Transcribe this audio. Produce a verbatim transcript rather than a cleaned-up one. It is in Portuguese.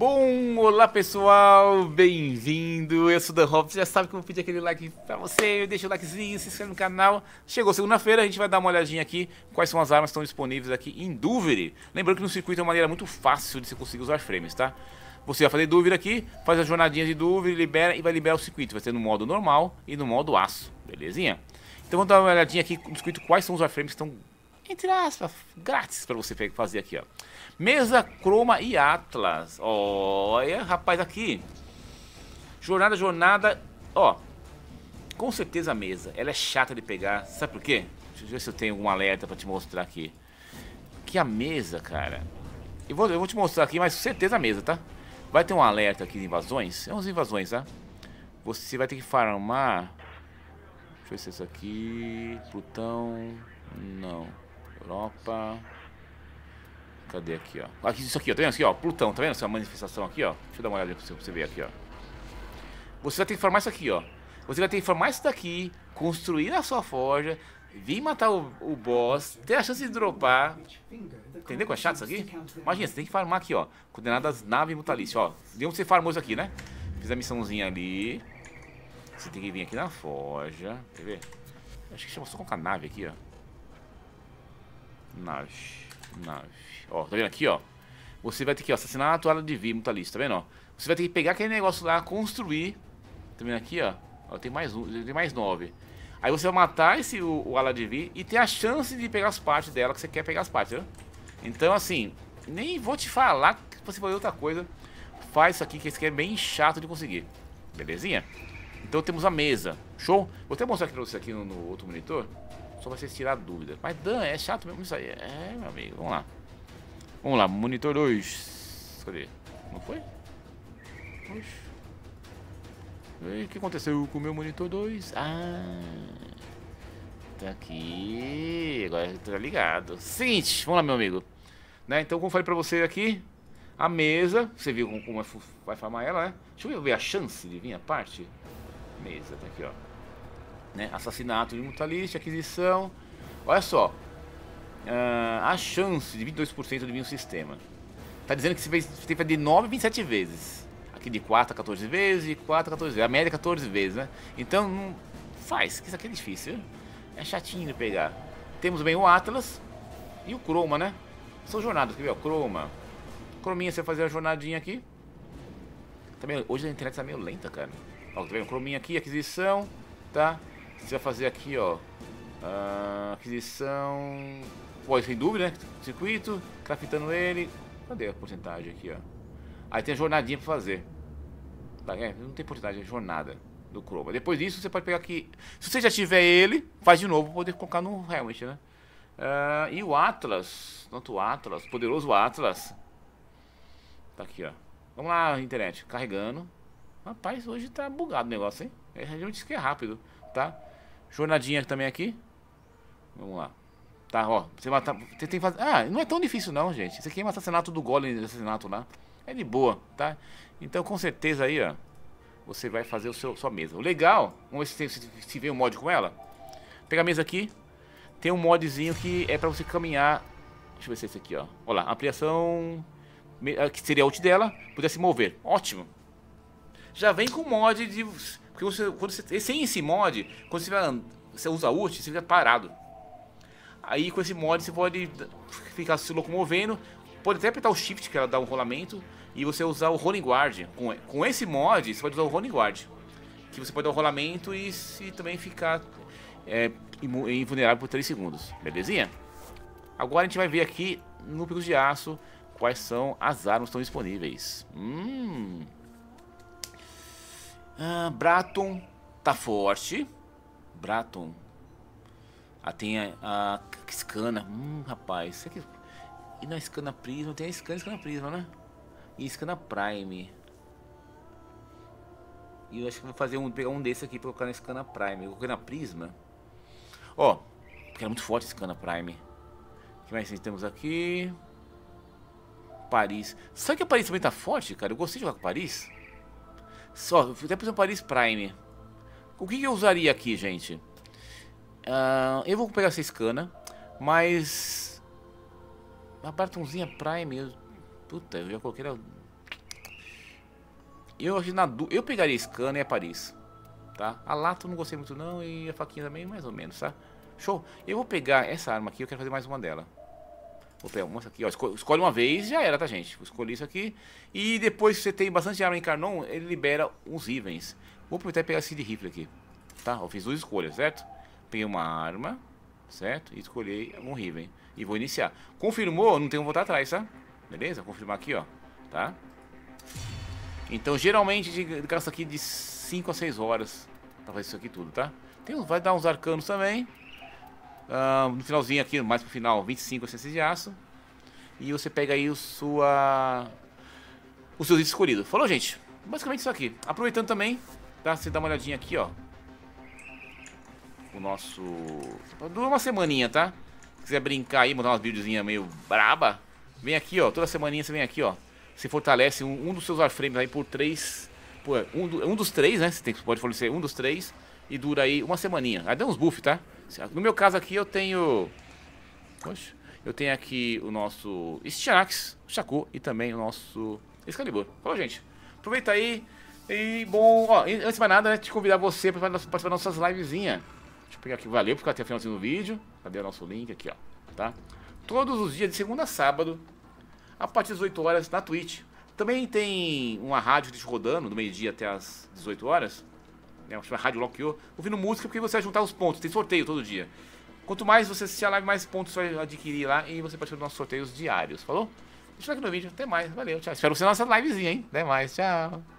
Bom, olá pessoal, bem-vindo, eu sou o Dan Robson, já sabe que eu vou pedir aquele like pra você, deixa o likezinho, se inscreve no canal. Chegou segunda-feira, a gente vai dar uma olhadinha aqui quais são as armas que estão disponíveis aqui em Dúvida. Lembrando que no circuito é uma maneira muito fácil de você conseguir usar frames, tá? Você vai fazer Dúvida aqui, faz as jornadinhas de Dúvida, libera e vai liberar o circuito, vai ser no modo normal e no modo aço, belezinha? Então vamos dar uma olhadinha aqui no circuito quais são os warframes que estão, entre aspas, grátis pra você fazer aqui, ó. Mesa, Croma e Atlas. Olha, rapaz, aqui. Jornada, jornada. Ó, com certeza a mesa. Ela é chata de pegar. Sabe por quê? Deixa eu ver se eu tenho algum alerta pra te mostrar aqui. Que a mesa, cara. Eu vou, eu vou te mostrar aqui, mas com certeza a mesa, tá? Vai ter um alerta aqui de invasões. É umas invasões, tá? Você vai ter que farmar. Deixa eu ver se é isso aqui. Plutão. Não. Europa. Cadê aqui, ó? Aqui, isso aqui, ó. Tá vendo aqui, ó? Plutão, tá vendo essa manifestação aqui, ó? Deixa eu dar uma olhada pra você, pra você ver aqui, ó. Você vai ter que formar isso aqui, ó. Você vai ter que formar isso daqui, construir a sua forja, vir matar o, o boss, ter a chance de dropar. Entendeu como é chato isso aqui? Imagina, você tem que farmar aqui, ó. Coordenadas nave mutalista, ó. Deu onde você farmou isso aqui, né? Fiz a missãozinha ali. Você tem que vir aqui na forja. Quer ver? Acho que chama só com a nave aqui, ó. Nave, nave. Ó, tá vendo aqui, ó? Você vai ter que, ó, assassinar a toalha de vida mutalista, tá vendo, ó? Você vai ter que pegar aquele negócio lá, construir. Tá vendo aqui, ó? Ó, tem mais um, tem mais nove. Aí você vai matar esse, o, o ala de vida e ter a chance de pegar as partes dela, que você quer pegar as partes, né? Então, assim, nem vou te falar que você fazer outra coisa. Faz isso aqui, que isso aqui é bem chato de conseguir. Belezinha? Então temos a mesa. Show? Vou até mostrar aqui pra você aqui no, no outro monitor. Só pra vocês tirar dúvida. Mas Dan, é chato mesmo isso aí. É, meu amigo, vamos lá. Vamos lá, monitor dois. Cadê? Não foi? Oxi. O que aconteceu com o meu monitor dois? Ah, tá aqui. Agora tá ligado. Seguinte, vamos lá, meu amigo, né? Então, como eu falei pra você aqui, a mesa, você viu como, como é, vai farmar ela, né? Deixa eu ver a chance de vir a parte. Mesa, tá aqui, ó, né? Assassinato de mutalista, aquisição. Olha só, uh, a chance de vinte e dois por cento de vir o sistema. Tá dizendo que você fez, você fez de nove a vinte e sete vezes. Aqui de quatro a quatorze vezes, de quatro a quatorze vezes. A média é quatorze vezes, né? Então, não faz, que isso aqui é difícil, viu? É chatinho de pegar. Temos bem o Atlas e o Croma, né? São jornadas, quer ver? Ó, Croma. Crominha, você vai fazer a jornadinha aqui. Tá meio, hoje a internet tá meio lenta, cara. Ó, tá vendo? Crominha aqui, aquisição, tá? Você vai fazer aqui, ó, uh, aquisição, pô, sem dúvida, né, circuito, craftando ele, cadê a porcentagem aqui, ó, aí tem a jornadinha pra fazer, tá, é, não tem porcentagem, é jornada do Croma. Depois disso você pode pegar aqui, se você já tiver ele, faz de novo pra poder colocar no Helminto, né, uh, e o Atlas, tanto o Atlas, poderoso Atlas, tá aqui, ó, vamos lá, internet, carregando, rapaz, hoje tá bugado o negócio, hein, a gente disse que é rápido, tá? Jornadinha também aqui. Vamos lá. Tá, ó. Você matar. Você tem que fazer. Ah, não é tão difícil não, gente. Você quer matar o assassinato do golem, assassinato lá. É de boa, tá? Então com certeza aí, ó, você vai fazer o seu, sua mesa. O legal, vamos ver se, se, se vem um mod com ela. Pega a mesa aqui. Tem um modzinho que é pra você caminhar. Deixa eu ver se é esse aqui, ó. Olha lá, ampliação, que seria a ult dela, poder se mover. Ótimo. Já vem com mod de. Porque você, quando você, sem esse mod, quando você, vai, você usa ult, você fica parado. Aí com esse mod você pode ficar se locomovendo, pode até apertar o shift, que ela dá um rolamento, e você usar o rolling guard. Com, com esse mod, você pode usar o rolling guard, que você pode dar um rolamento e, e também ficar é, invulnerável por três segundos, belezinha? Agora a gente vai ver aqui no Picos de Aço quais são as armas que estão disponíveis. Hum... Ah, Braton tá forte. Braton. Ah, tem a, a Escana. Hum, rapaz. Isso aqui... E na Escana Prisma tem a Escana, Escana Prisma, né? E Escana Prime. E eu acho que vou fazer um, pegar um desse aqui pra colocar na Escana Prime. Eu coloquei na Prisma. Ó, porque é muito forte a Escana Prime. O que mais temos aqui? Paris. Sabe que a Paris também tá forte, cara? Eu gostei de jogar com Paris. Só, até por exemplo, Paris Prime. O que, que eu usaria aqui, gente? Uh, eu vou pegar essa Escana, mas... A Bartonzinha Prime... Eu... Puta, eu já coloquei... Eu, na, eu pegaria Escana e a Paris, tá? A lata eu não gostei muito não, e a faquinha também mais ou menos, tá? Show! Eu vou pegar essa arma aqui, eu quero fazer mais uma dela. Vou pegar uma aqui, ó, escolhe, escolhe uma vez e já era, tá gente? Escolhi isso aqui. E depois que você tem bastante arma em Encarnon, ele libera uns Rivens. Vou aproveitar e pegar esse de rifle aqui, tá? Eu fiz duas escolhas, certo? Peguei uma arma, certo? E escolhi um Riven. E vou iniciar. Confirmou, não tem como voltar atrás, tá? Beleza? Confirmar aqui, ó, tá? Então, geralmente, de gasta aqui de cinco a seis horas pra fazer isso aqui tudo, tá? Tem, vai dar uns arcanos também. Uh, no finalzinho aqui, mais pro final, vinte e cinco a seis de aço. E você pega aí o sua... o seu item escolhido. Falou, gente? Basicamente isso aqui. Aproveitando também, tá? Você dá uma olhadinha aqui, ó. O nosso... dura uma semaninha, tá? Se quiser brincar aí, montar umas buildzinhas meio braba, vem aqui, ó. Toda semaninha você vem aqui, ó. Você fortalece um, um dos seus warframes aí por três. Por, um, do, um dos três, né? Você tem, pode fornecer um dos três. E dura aí uma semaninha. Aí dá uns buffs, tá? No meu caso aqui eu tenho... Poxa, eu tenho aqui o nosso Styanax, o Chaco e também o nosso Excalibur. Falou, gente? Aproveita aí. E bom... Ó, antes de mais nada, né, te convidar você para participar das nossas livezinhas. Deixa eu pegar aqui. Valeu por ficar até o finalzinho do vídeo. Cadê o nosso link? Aqui, ó. Tá? Todos os dias de segunda a sábado, a partir das oito horas na Twitch. Também tem uma rádio que rodando do meio-dia até as dezoito horas. Né, uma Rádio Loki, ouvindo música, porque você vai juntar os pontos. Tem sorteio todo dia. Quanto mais você assistir a live, mais pontos você vai adquirir lá e você participa dos nossos sorteios diários. Falou? Deixa o like no vídeo. Até mais. Valeu. Tchau. Espero você na nossa livezinha, hein? Até mais. Tchau.